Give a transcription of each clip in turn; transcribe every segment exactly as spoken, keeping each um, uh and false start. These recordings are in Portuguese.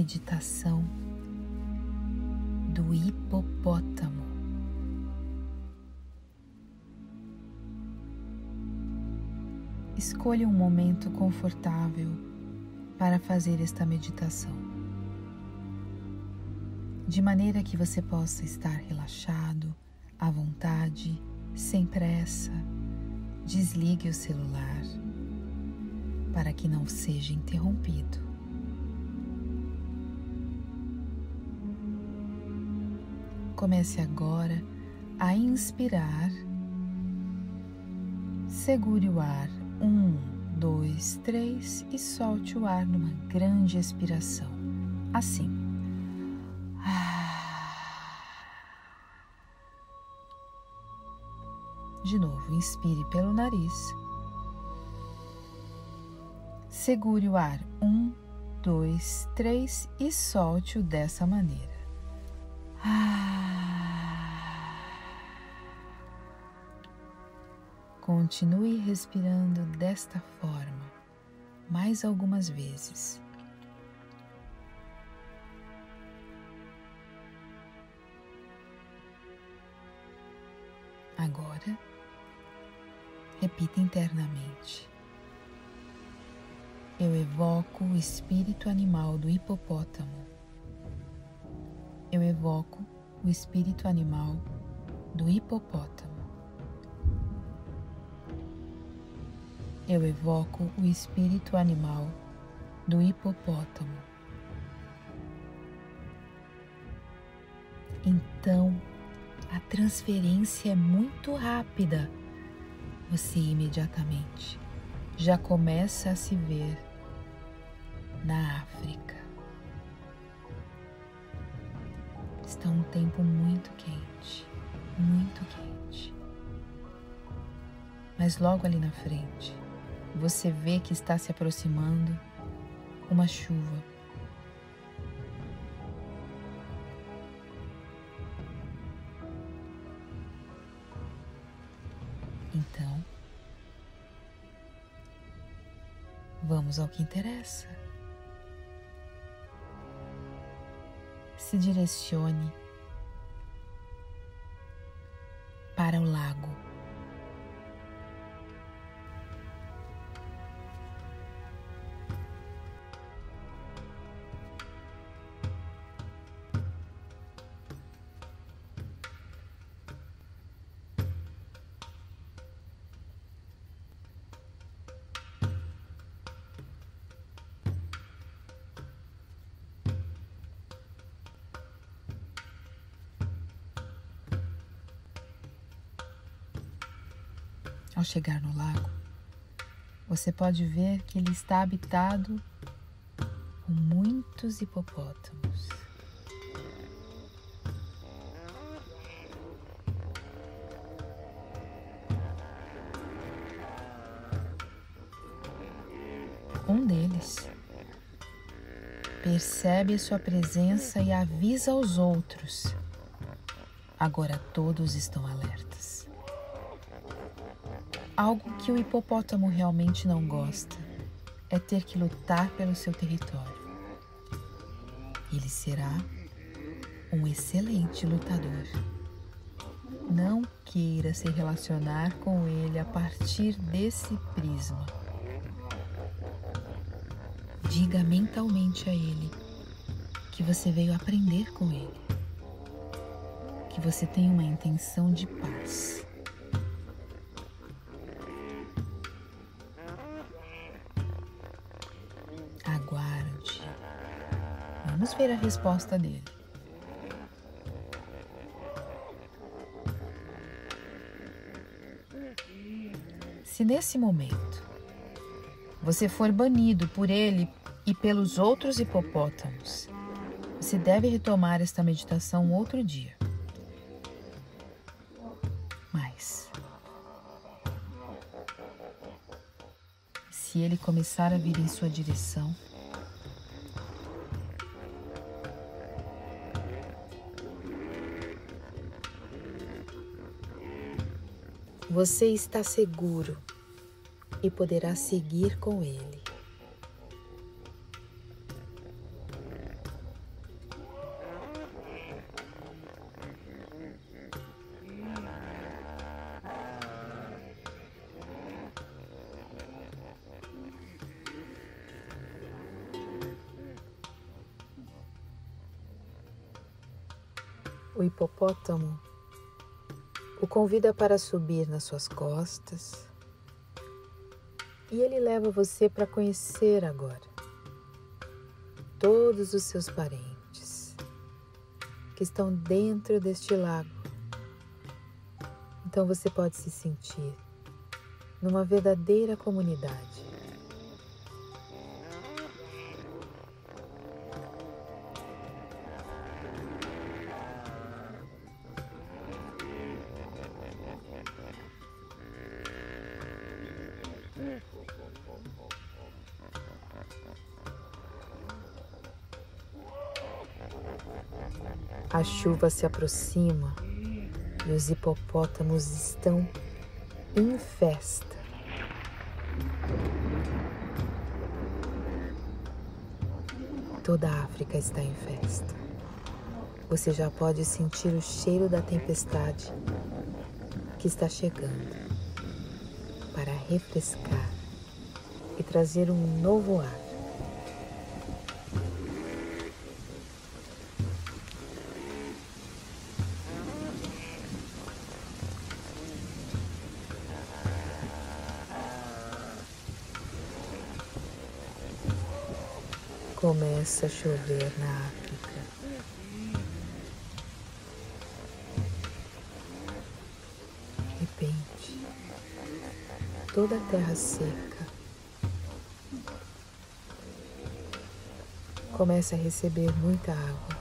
meditação do hipopótamo. Escolha um momento confortável para fazer esta meditação, de maneira que você possa estar relaxado, à vontade, sem pressa. Desligue o celular para que não seja interrompido. Comece agora a inspirar. Segure o ar. Um, dois, três e solte o ar numa grande expiração. Assim. De novo, inspire pelo nariz. Segure o ar. Um, dois, três e solte-o dessa maneira. Continue respirando desta forma mais algumas vezes. Agora, repita internamente. Eu evoco o espírito animal do hipopótamo. Eu evoco o espírito animal do hipopótamo. Eu evoco o espírito animal do hipopótamo. Então, a transferência é muito rápida. Você imediatamente já começa a se ver na África. Está um tempo muito quente, muito quente. Mas logo ali na frente, você vê que está se aproximando uma chuva. Então, vamos ao que interessa. Se direcione para o lago. Ao chegar no lago, você pode ver que ele está habitado por muitos hipopótamos. Um deles percebe sua presença e avisa aos outros. Agora todos estão alertas. Algo que o hipopótamo realmente não gosta é ter que lutar pelo seu território. Ele será um excelente lutador. Não queira se relacionar com ele a partir desse prisma. Diga mentalmente a ele que você veio aprender com ele, que você tem uma intenção de paz. Aguarde. Vamos ver a resposta dele. Se nesse momento você for banido por ele e pelos outros hipopótamos, você deve retomar esta meditação outro dia. Mas, se ele começar a vir em sua direção, você está seguro e poderá seguir com ele. O hipopótamo o convida para subir nas suas costas e ele leva você para conhecer agora todos os seus parentes que estão dentro deste lago. Então você pode se sentir numa verdadeira comunidade. A chuva se aproxima e os hipopótamos estão em festa. Toda a África está em festa. Você já pode sentir o cheiro da tempestade que está chegando para refrescar e trazer um novo ar. Começa a chover na África. De repente, toda a terra seca começa a receber muita água.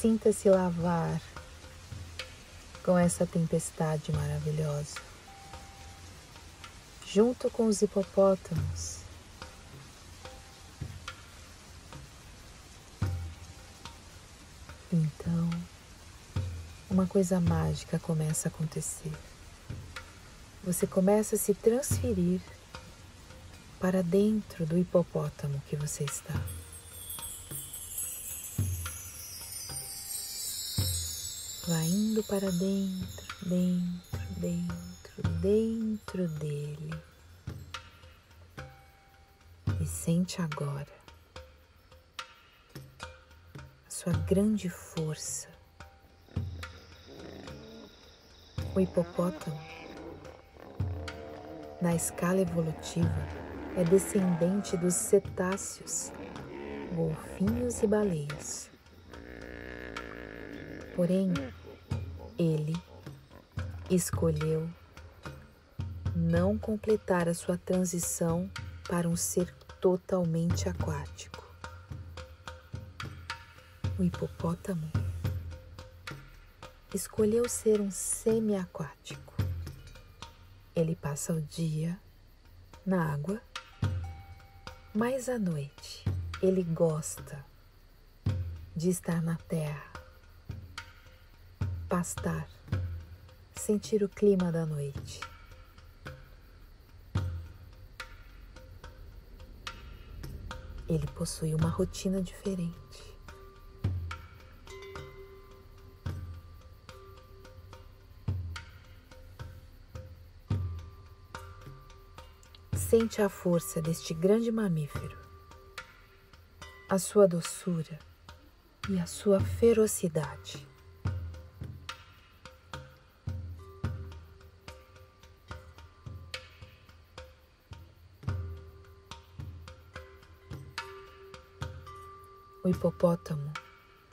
Sinta-se lavar com essa tempestade maravilhosa, junto com os hipopótamos. Então, uma coisa mágica começa a acontecer. Você começa a se transferir para dentro do hipopótamo que você está. Vai indo para dentro, dentro, dentro, dentro dele. E sente agora a sua grande força. O hipopótamo, na escala evolutiva, é descendente dos cetáceos, golfinhos e baleias. Porém, ele escolheu não completar a sua transição para um ser totalmente aquático. O hipopótamo escolheu ser um semi-aquático. Ele passa o dia na água, mas à noite ele gosta de estar na terra. Pastar, sentir o clima da noite. Ele possui uma rotina diferente. Sente a força deste grande mamífero, a sua doçura e a sua ferocidade. O hipopótamo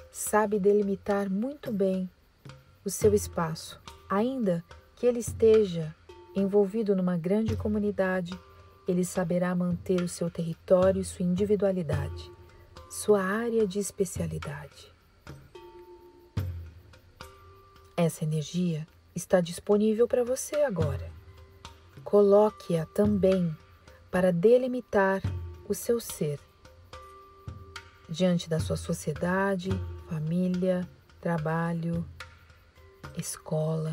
sabe delimitar muito bem o seu espaço, ainda que ele esteja envolvido numa grande comunidade, ele saberá manter o seu território e sua individualidade, sua área de especialidade. Essa energia está disponível para você agora. Coloque-a também para delimitar o seu ser. Diante da sua sociedade, família, trabalho, escola.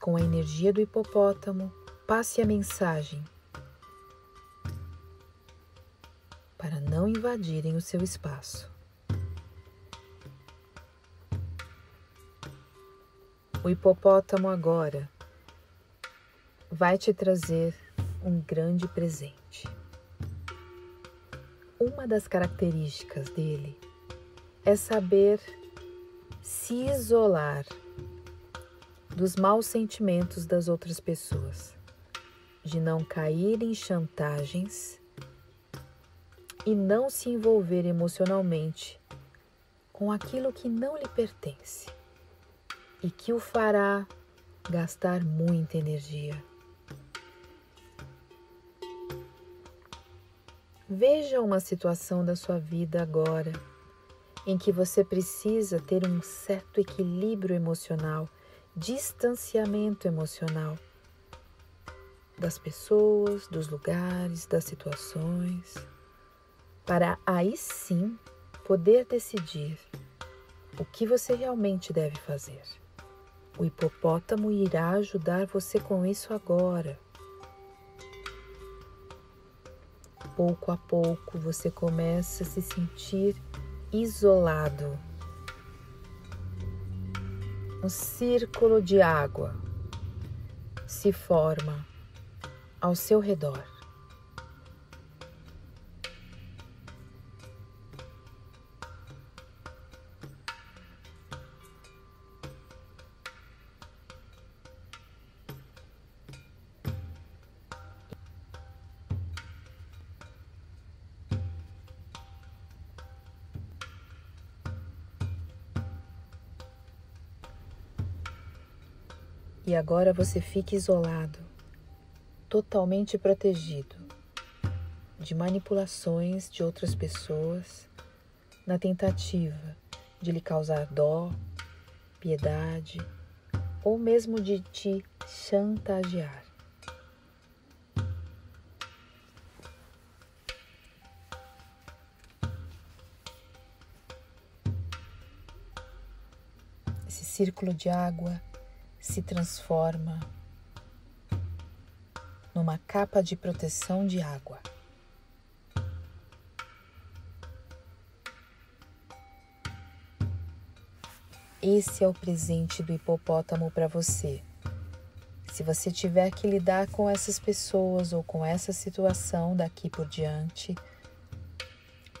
Com a energia do hipopótamo, passe a mensagem para não invadirem o seu espaço. O hipopótamo agora vai te trazer um grande presente. Uma das características dele é saber se isolar dos maus sentimentos das outras pessoas, de não cair em chantagens e não se envolver emocionalmente com aquilo que não lhe pertence e que o fará gastar muita energia. Veja uma situação da sua vida agora em que você precisa ter um certo equilíbrio emocional, distanciamento emocional das pessoas, dos lugares, das situações, para aí sim poder decidir o que você realmente deve fazer. O hipopótamo irá ajudar você com isso agora. Pouco a pouco você começa a se sentir isolado. Um círculo de água se forma ao seu redor. E agora você fica isolado, totalmente protegido de manipulações de outras pessoas na tentativa de lhe causar dó, piedade ou mesmo de te chantagear. Esse círculo de água se transforma numa capa de proteção de água. Esse é o presente do hipopótamo para você. Se você tiver que lidar com essas pessoas ou com essa situação daqui por diante,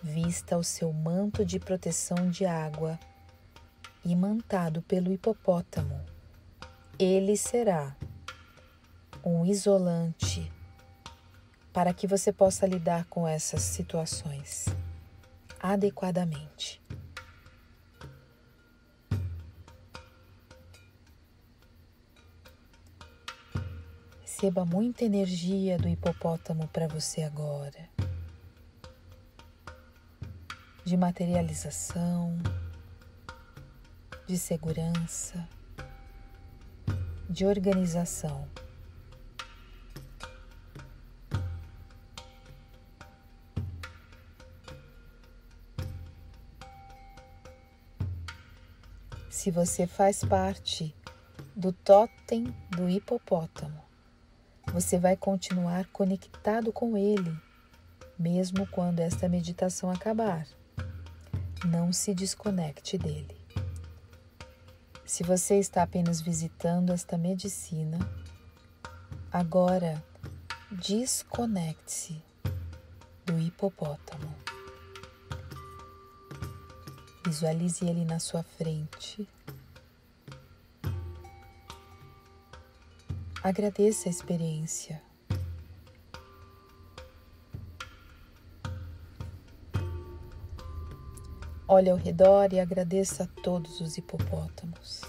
vista o seu manto de proteção de água imantado pelo hipopótamo. Ele será um isolante para que você possa lidar com essas situações adequadamente. Receba muita energia do hipopótamo para você agora, de materialização, de segurança, de organização. Se você faz parte do totem do hipopótamo, você vai continuar conectado com ele, mesmo quando esta meditação acabar. Não se desconecte dele. Se você está apenas visitando esta medicina, agora desconecte-se do hipopótamo. Visualize ele na sua frente. Agradeça a experiência. Olhe ao redor e agradeça a todos os hipopótamos.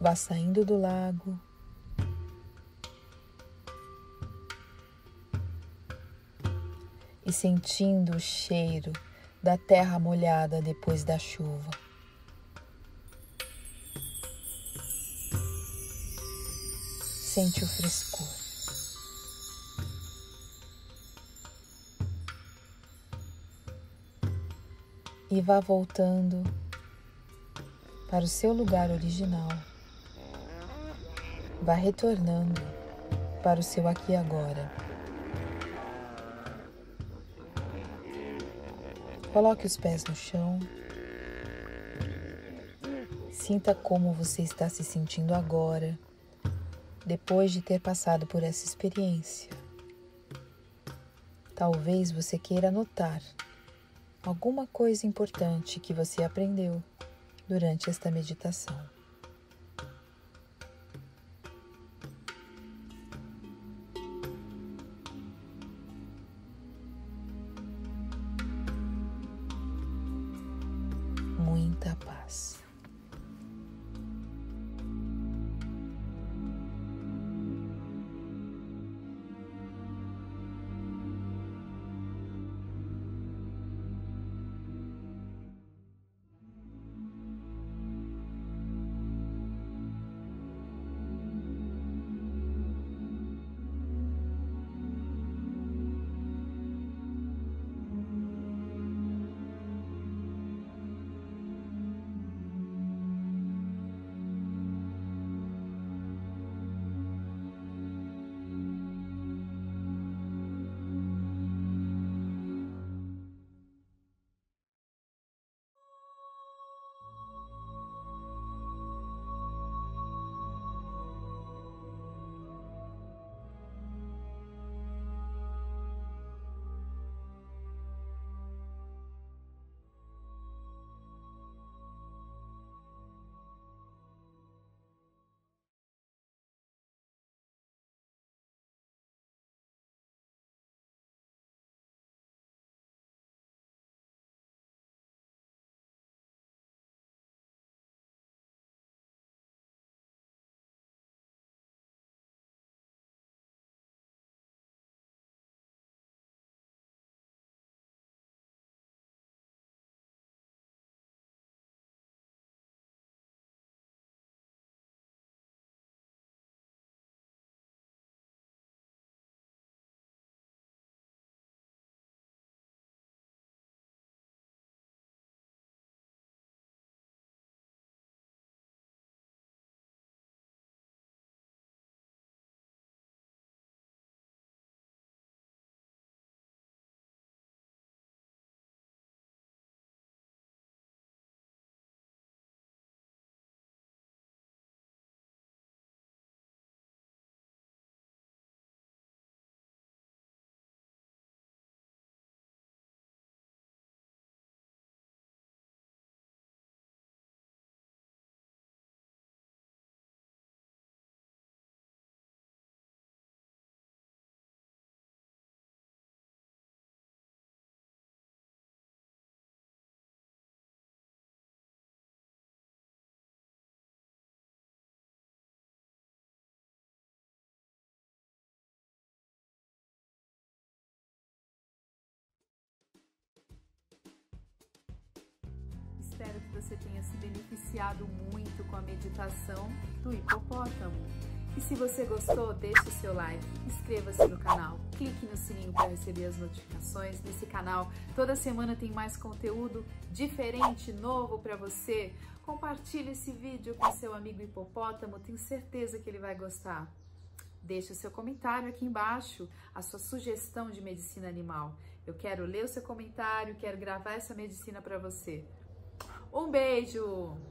Vá saindo do lago. E sentindo o cheiro da terra molhada depois da chuva. Sente o frescor. E vá voltando para o seu lugar original. Vá retornando para o seu aqui e agora. Coloque os pés no chão. Sinta como você está se sentindo agora, depois de ter passado por essa experiência. Talvez você queira anotar alguma coisa importante que você aprendeu durante esta meditação. Muita paz. Espero que você tenha se beneficiado muito com a meditação do hipopótamo. E se você gostou, deixe o seu like, inscreva-se no canal, clique no sininho para receber as notificações desse canal. Toda semana tem mais conteúdo diferente, novo para você. Compartilhe esse vídeo com seu amigo hipopótamo, tenho certeza que ele vai gostar. Deixe o seu comentário aqui embaixo, a sua sugestão de medicina animal. Eu quero ler o seu comentário, quero gravar essa medicina para você. Um beijo!